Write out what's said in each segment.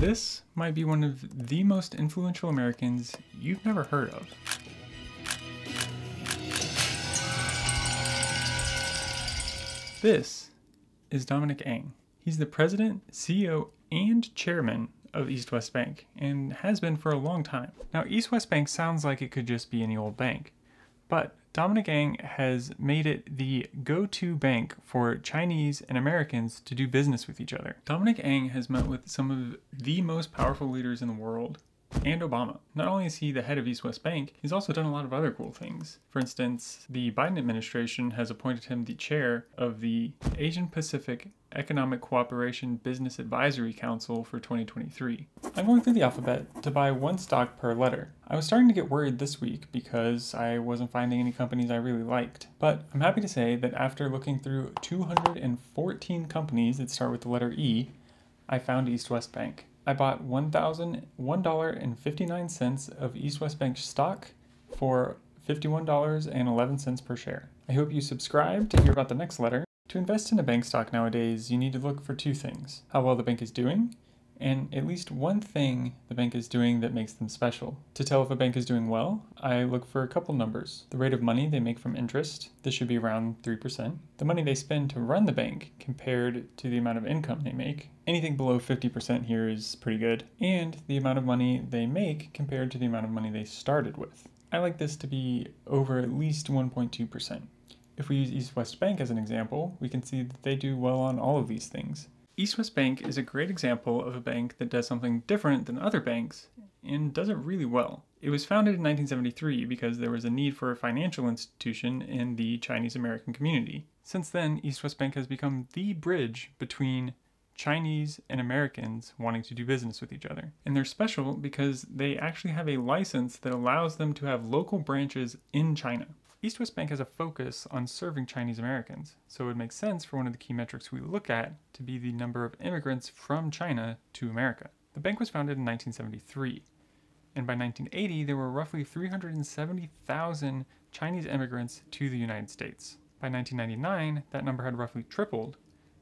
This might be one of the most influential Americans you've never heard of. This is Dominic Ng. He's the president, CEO, and chairman of East West Bank, and has been for a long time. Now, East West Bank sounds like it could just be any old bank, but Dominic Ng has made it the go-to bank for Chinese and Americans to do business with each other. Dominic Ng has met with some of the most powerful leaders in the world, and Obama. Not only is he the head of East West Bank, he's also done a lot of other cool things. For instance, the Biden administration has appointed him the chair of the Asian Pacific Economic Cooperation Business Advisory Council for 2023. I'm going through the alphabet to buy one stock per letter. I was starting to get worried this week because I wasn't finding any companies I really liked, but I'm happy to say that after looking through 214 companies that start with the letter E, I found East West Bank. I bought $1,001.59 of East West Bank stock for $51.11 per share. I hope you subscribe to hear about the next letter. To invest in a bank stock nowadays, you need to look for two things: how well the bank is doing, and at least one thing the bank is doing that makes them special. To tell if a bank is doing well, I look for a couple numbers. The rate of money they make from interest, this should be around 3%. The money they spend to run the bank compared to the amount of income they make. Anything below 50% here is pretty good. And the amount of money they make compared to the amount of money they started with. I like this to be over at least 1.2%. If we use East West Bank as an example, we can see that they do well on all of these things. East West Bank is a great example of a bank that does something different than other banks and does it really well. It was founded in 1973 because there was a need for a financial institution in the Chinese American community. Since then, East West Bank has become the bridge between Chinese and Americans wanting to do business with each other. And they're special because they actually have a license that allows them to have local branches in China. East West Bank has a focus on serving Chinese Americans, so it would make sense for one of the key metrics we look at to be the number of immigrants from China to America. The bank was founded in 1973, and by 1980 there were roughly 370,000 Chinese immigrants to the United States. By 1999, that number had roughly tripled,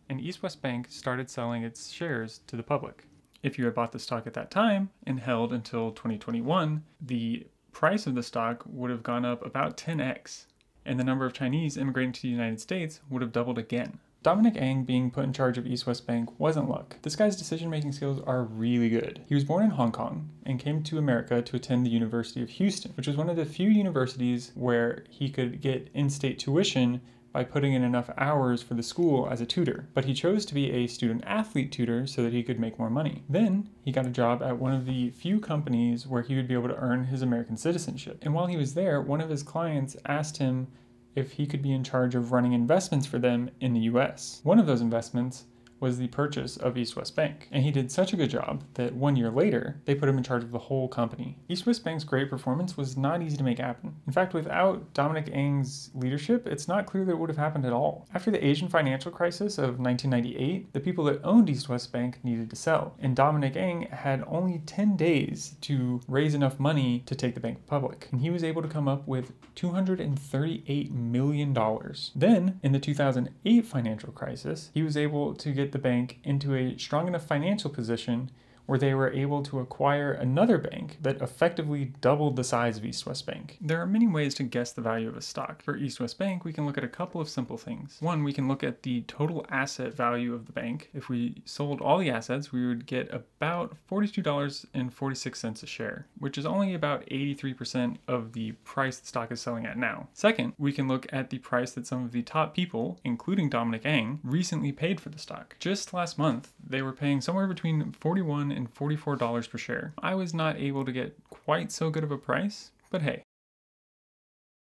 and East West Bank started selling its shares to the public. If you had bought the stock at that time and held until 2021, the price of the stock would have gone up about 10x, and the number of Chinese immigrating to the United States would have doubled again. Dominic Ng being put in charge of East West Bank wasn't luck. This guy's decision-making skills are really good. He was born in Hong Kong and came to America to attend the University of Houston, which was one of the few universities where he could get in-state tuition by putting in enough hours for the school as a tutor, but he chose to be a student-athlete tutor so that he could make more money. Then he got a job at one of the few companies where he would be able to earn his American citizenship. And while he was there, one of his clients asked him if he could be in charge of running investments for them in the US. One of those investments was the purchase of East West Bank. And he did such a good job that 1 year later, they put him in charge of the whole company. East West Bank's great performance was not easy to make happen. In fact, without Dominic Ng's leadership, it's not clear that it would have happened at all. After the Asian financial crisis of 1998, the people that owned East West Bank needed to sell, and Dominic Ng had only 10 days to raise enough money to take the bank public. And he was able to come up with $238 million. Then, in the 2008 financial crisis, he was able to get the bank into a strong enough financial position where they were able to acquire another bank that effectively doubled the size of East West Bank. There are many ways to guess the value of a stock. For East West Bank, we can look at a couple of simple things. One, we can look at the total asset value of the bank. If we sold all the assets, we would get about $42.46 a share, which is only about 83% of the price the stock is selling at now. Second, we can look at the price that some of the top people, including Dominic Ng, recently paid for the stock. Just last month, they were paying somewhere between $41 and $44 per share. I was not able to get quite so good of a price, but hey,